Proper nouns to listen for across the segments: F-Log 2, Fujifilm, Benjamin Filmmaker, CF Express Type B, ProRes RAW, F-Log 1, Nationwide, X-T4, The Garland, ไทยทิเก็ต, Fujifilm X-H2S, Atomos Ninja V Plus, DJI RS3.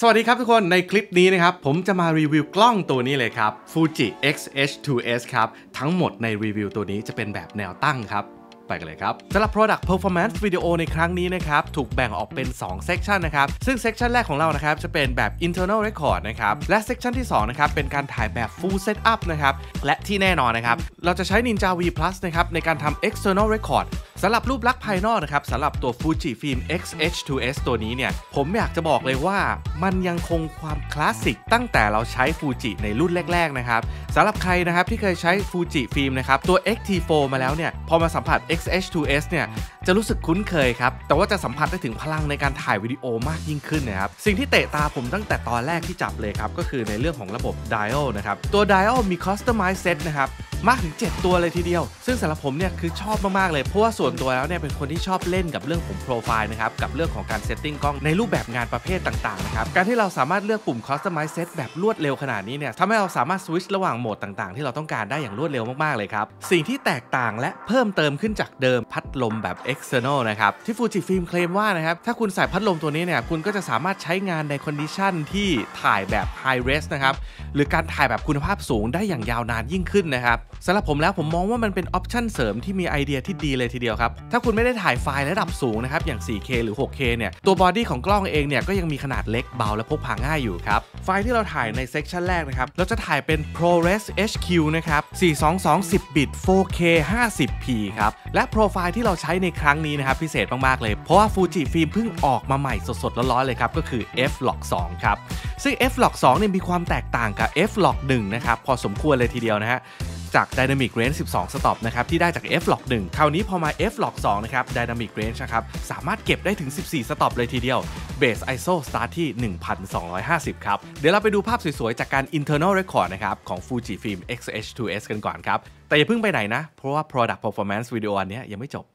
สวัสดีครับทุกคนในคลิปนี้นะครับผมจะมารีวิวกล้องตัวนี้เลยครับ Fuji X-H2S ครับทั้งหมดในรีวิวตัวนี้จะเป็นแบบแนวตั้งครับไปกันเลยครับสำหรับ Product Performance Video ในครั้งนี้นะครับถูกแบ่งออกเป็น2 Section นะครับซึ่ง Section แรกของเรานะครับจะเป็นแบบ Internal Record นะครับและ Section ที่2นะครับเป็นการถ่ายแบบ Full Setup นะครับและที่แน่นอนนะครับเราจะใช้ Ninja V Plus นะครับในการทำ External Recordสำหรับรูปลักษณ์ภายนอกนะครับสำหรับตัว Fujifilm X-H2S ตัวนี้เนี่ยผมอยากจะบอกเลยว่ามันยังคงความคลาสสิกตั้งแต่เราใช้ Fuji ในรุ่นแรกๆนะครับสำหรับใครนะครับที่เคยใช้ Fujifilm นะครับตัว X-T4 มาแล้วเนี่ยพอมาสัมผัส X-H2S เนี่ยจะรู้สึกคุ้นเคยครับแต่ว่าจะสัมผัสได้ถึงพลังในการถ่ายวิดีโอมากยิ่งขึ้นนะครับสิ่งที่เตะตาผมตั้งแต่ตอนแรกที่จับเลยครับก็คือในเรื่องของระบบ Dial นะครับตัว Dial มี Customize Set นะครับมากถึง7ตัวเลยทีเดียวซึ่งสำหรับผมเนี่ยคือชอบมากๆเลยเพราะว่าส่วนตัวแล้วเนี่ยเป็นคนที่ชอบเล่นกับเรื่องของโปรไฟล์นะครับกับเรื่องของการเซตติ้งกล้องในรูปแบบงานประเภทต่างๆนะครับการที่เราสามารถเลือกปุ่ม Customize Set แบบรวดเร็วขนาดนี้เนี่ยทำให้เราสามารถ Switch ระหว่างโหมดต่างๆที่เราต้องการได้อย่างรวดเร็วมากๆเลยครับสิ่งที่แตกต่างและเพิ่มเติมขึ้นจากเดิมพัดลมแบบ External นะครับที่ Fujifilm เคลมว่านะครับถ้าคุณใส่พัดลมตัวนี้เนี่ยคุณก็จะสามารถใช้งานในคอนดิชันที่ถ่ายแบบ High Res นะครับหรือการถ่ายแบบคุณภาพสูงได้อย่างยาวนานยิ่งขึ้นนะครับสำหรับผมแล้วผมมองว่ามันเป็นออปชั่นเสริมที่มีไอเดียที่ดีเลยทีเดียวครับถ้าคุณไม่ได้ถ่ายไฟล์ระดับสูงนะครับอย่าง 4K หรือ 6K เนี่ยตัวบอดี้ของกล้องเองเนี่ยก็ยังมีขนาดเล็กเบาและพกพาง่ายอยู่ครับไฟล์ที่เราถ่ายในเซกชันแรกนะครับเราจะถ่ายเป็น ProRes HQ นะครับ 422 10 บิต 4K 50p ครับและโปรไฟล์ที่เราใช้ในครั้งนี้นะครับพิเศษมากๆเลยเพราะว่า Fujifilm เพิ่งออกมาใหม่สดๆร้อนๆเลยครับก็คือ F-Log 2 ครับซึ่ง F-Log 2 เนี่ยมีความแตกต่างกับ F-Log 1 นะครับพอสมควรเลยทีเดียวนะฮะจาก Dynamic Range 12 Stop นะครับที่ได้จาก F-Log 1 คราวนี้พอมา F-Log 2 นะครับ Dynamic Range นะครับสามารถเก็บได้ถึง14 Stop เลยทีเดียว Base ISO Start ที่ 1250 ครับเดี๋ยวเราไปดูภาพสวยๆจากการ Internal Record นะครับของ Fujifilm X-H2S กันก่อนครับแต่อย่าเพิ่งไปไหนนะเพราะว่า Product Performance Video อันนี้ยังไม่จบ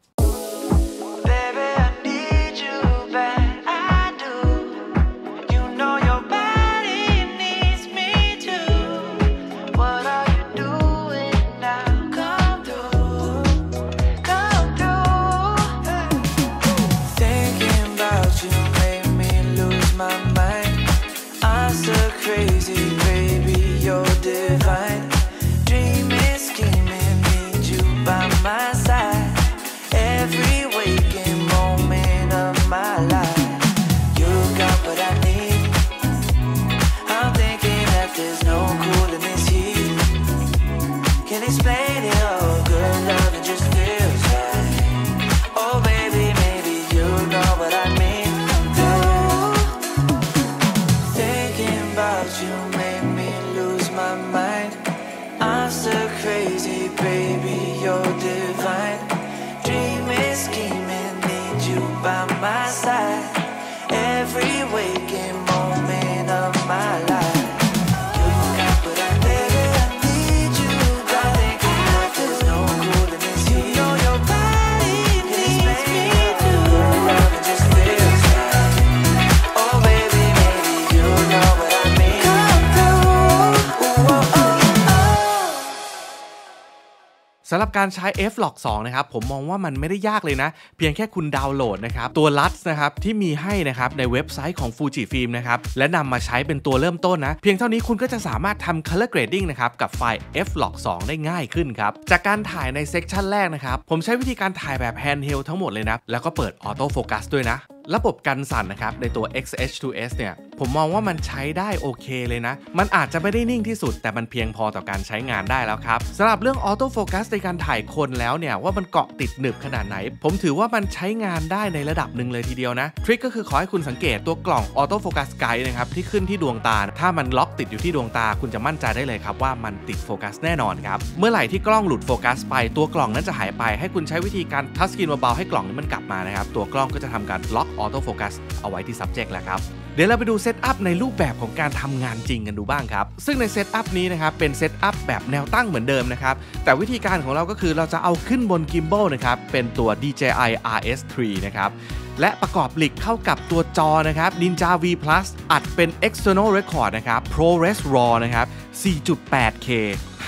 สำหรับการใช้ F-Log 2 นะครับผมมองว่ามันไม่ได้ยากเลยนะเพียงแค่คุณดาวน์โหลดนะครับตัวลัดนะครับที่มีให้นะครับในเว็บไซต์ของ Fujifilm นะครับและนำมาใช้เป็นตัวเริ่มต้นนะเพียงเท่านี้คุณก็จะสามารถทำ Color Grading นะครับกับไฟล์ F-Log 2 ได้ง่ายขึ้นครับจากการถ่ายในเซกชันแรกนะครับผมใช้วิธีการถ่ายแบบ Handheld ทั้งหมดเลยนะแล้วก็เปิด Auto Focus ด้วยนะระบบกันสั่นนะครับในตัว X-H2S เนี่ยผมมองว่ามันใช้ได้โอเคเลยนะมันอาจจะไม่ได้นิ่งที่สุดแต่มันเพียงพอต่อการใช้งานได้แล้วครับสำหรับเรื่องออโต้โฟกัสในการถ่ายคนแล้วเนี่ยว่ามันเกาะติดหนึบขนาดไหนผมถือว่ามันใช้งานได้ในระดับหนึ่งเลยทีเดียวนะทริคก็คือขอให้คุณสังเกตตัวกล่องออโต้โฟกัสไกด์นะครับที่ขึ้นที่ดวงตาถ้ามันล็อกติดอยู่ที่ดวงตาคุณจะมั่นใจได้เลยครับว่ามันติดโฟกัสแน่นอนครับเมื่อไหร่ที่กล้องหลุดโฟกัสไปตัวกล่องนั้นจะหายไปให้คุณใช้วิธีการทัชสกรีนเบาๆให้กล่องนี้มันกลับมานะครับตัวกล้องก็จะทำการล็อกออโต้โฟกัสเอาไว้ที่ subject แล้วครับเดี๋ยวเราไปดูเซตอัพในรูปแบบของการทำงานจริงกันดูบ้างครับซึ่งในเซตอัพนี้นะครับเป็นเซตอัพแบบแนวตั้งเหมือนเดิมนะครับแต่วิธีการของเราก็คือเราจะเอาขึ้นบนกิมบอลนะครับเป็นตัว DJI RS3 นะครับและประกอบหลิกเข้ากับตัวจอนะครับ Ninja V Plus อัดเป็น External Record นะครับ ProRes RAW นะครับ 4.8K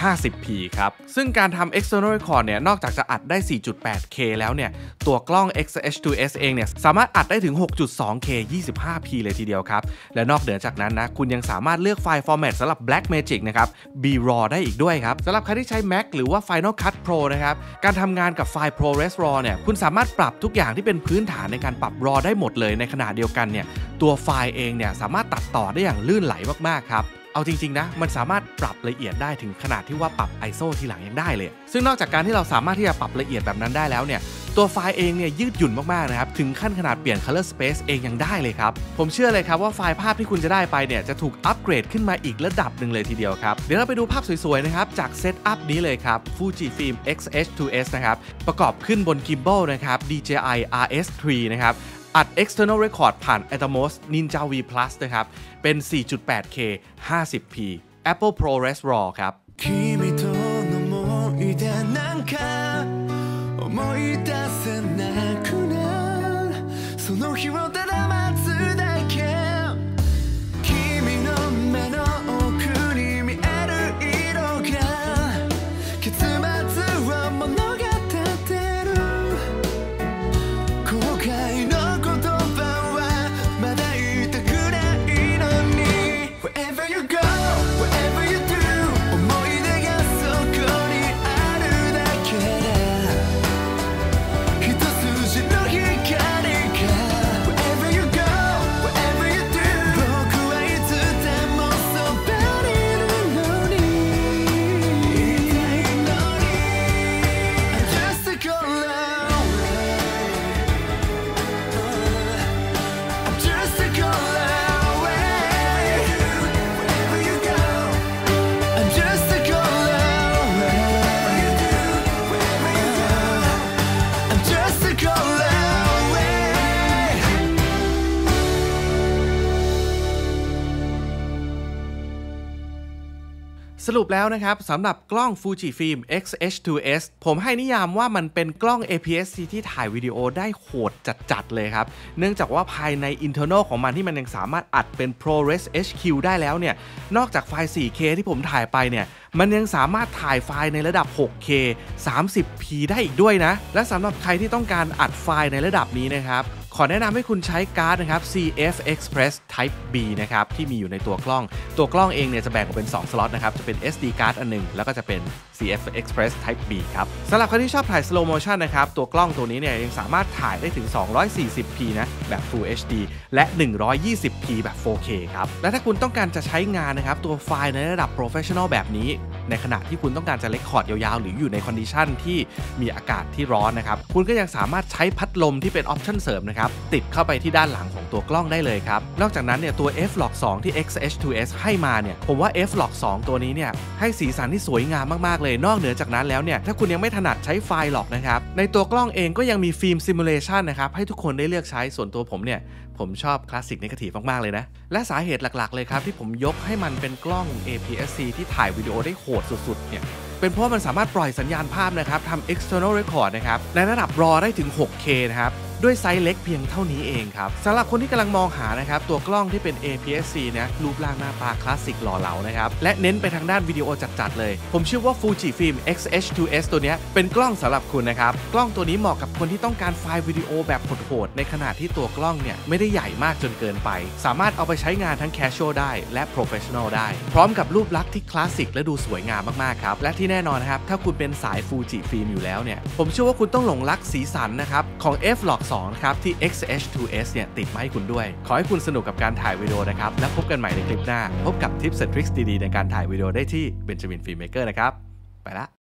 50p ครับซึ่งการทำ external record เนี่ยนอกจากจะอัดได้ 4.8K แล้วเนี่ยตัวกล้อง X-H2S เองเนี่ยสามารถอัดได้ถึง 6.2K 25p เลยทีเดียวครับและนอกเหนือจากนั้นนะคุณยังสามารถเลือกไฟล์ format สำหรับ Black Magic นะครับ B-RAW ได้อีกด้วยครับสำหรับใครที่ใช้ Mac หรือว่า Final Cut Pro นะครับการทำงานกับไฟล์ ProRes RAW เนี่ยคุณสามารถปรับทุกอย่างที่เป็นพื้นฐานในการปรับ RAW ได้หมดเลยในขณะเดียวกันเนี่ยตัวไฟล์เองเนี่ยสามารถตัดต่อได้อย่างลื่นไหลมากๆครับเอาจริงๆนะมันสามารถปรับละเอียดได้ถึงขนาดที่ว่าปรับ ISO ทีหลังยังได้เลยซึ่งนอกจากการที่เราสามารถที่จะปรับละเอียดแบบนั้นได้แล้วเนี่ยตัวไฟล์เองเนี่ยยืดหยุ่นมากๆนะครับถึงขั้นขนาดเปลี่ยน Color Space เองยังได้เลยครับผมเชื่อเลยครับว่าไฟล์ภาพที่คุณจะได้ไปเนี่ยจะถูกอัปเกรดขึ้นมาอีกระดับหนึ่งเลยทีเดียวครับเดี๋ยวเราไปดูภาพสวยๆนะครับจากเซตอัพนี้เลยครับ Fujifilm X-H2S นะครับประกอบขึ้นบนกิมบัลนะครับ DJI RS3 นะครับอัด external record ผ่าน Atomos Ninja V Plus นะครับเป็น 4.8K 50p Apple ProRes RAW ครับสรุปแล้วนะครับสำหรับกล้อง Fujifilm X-H2S ผมให้นิยามว่ามันเป็นกล้อง APS-C ที่ถ่ายวิดีโอได้โหดจัดๆเลยครับเนื่องจากว่าภายใน internal ของมันที่มันยังสามารถอัดเป็น ProRes HQ ได้แล้วเนี่ยนอกจากไฟล์ 4K ที่ผมถ่ายไปเนี่ยมันยังสามารถถ่ายไฟล์ในระดับ 6K 30p ได้อีกด้วยนะและสำหรับใครที่ต้องการอัดไฟล์ในระดับนี้นะครับขอแนะนำให้คุณใช้การ์ดนะครับ CF Express Type B นะครับที่มีอยู่ในตัวกล้องเองเนี่ยจะแบ่งออกเป็น2สล็อตนะครับจะเป็น SD card อันหนึ่งแล้วก็จะเป็น CF Express Type B ครับสำหรับใครที่ชอบถ่าย slow motion นะครับตัวกล้องตัวนี้เนี่ยยังสามารถถ่ายได้ถึง 240p นะแบบ Full HD และ 120p แบบ 4K ครับและถ้าคุณต้องการจะใช้งานนะครับตัวไฟล์ในระดับ Professional แบบนี้ในขณะที่คุณต้องการจะเรคคอร์ดยาวๆหรืออยู่ในคอนดิชันที่มีอากาศที่ร้อนนะครับคุณก็ยังสามารถใช้พัดลมที่เป็นออปชั่นเสริมนะครับติดเข้าไปที่ด้านหลังของตัวกล้องได้เลยครับนอกจากนั้นเนี่ยตัว F-Log 2 ที่ X-H2S ให้มาเนี่ยผมว่า F-Log 2 ตัวนี้เนี่ยให้สีสันที่สวยงามมากๆเลยนอกเหนือจากนั้นแล้วเนี่ยถ้าคุณยังไม่ถนัดใช้ไฟล์หรอกนะครับในตัวกล้องเองก็ยังมีฟิล์มซิมูเลชันนะครับให้ทุกคนได้เลือกใช้ส่วนตัวผมเนี่ยผมชอบคลาสสิกเนกาทีฟมากๆเลยนะและสาเหตุหลักๆเลยครับที่ผมยกให้มันเป็นกล้อง APS-C ที่ถ่ายวิดีโอได้โหดสุดๆเนี่ยเป็นเพราะมันสามารถปล่อยสัญญาณภาพนะครับทำ external record นะครับในระดับ RAW ได้ถึง 6K นะครับด้วยไซส์เล็กเพียงเท่านี้เองครับสำหรับคนที่กำลังมองหานะครับตัวกล้องที่เป็น APS-C นะรูปร่างหน้าตาคลาสสิกหล่อเหลานะครับและเน้นไปทางด้านวิดีโอจัดๆเลยผมเชื่อว่า Fujifilm X-H2S ตัวนี้เป็นกล้องสำหรับคุณนะครับกล้องตัวนี้เหมาะกับคนที่ต้องการไฟล์วิดีโอแบบโหดๆในขณะที่ตัวกล้องเนี่ยไม่ได้ใหญ่มากจนเกินไปสามารถเอาไปใช้งานทั้ง casual ได้และ professional ได้พร้อมกับรูปลักษณ์ที่คลาสสิกและดูสวยงามมากๆครับและที่แน่นอนนะครับถ้าคุณเป็นสาย Fujifilm อยู่แล้วเนี่ยผมเชื่อว่าคุณต้องหลงรักสีสันนะครับของ F-Log 2 ครับที่ X-H2S เนี่ยติดมาให้คุณด้วยขอให้คุณสนุกกับการถ่ายวิดีโอนะครับแล้วพบกันใหม่ในคลิปหน้าพบกับทิปส์และทริคส์ดีๆในการถ่ายวิดีโอได้ที่ Benjamin Filmmaker นะครับไปละ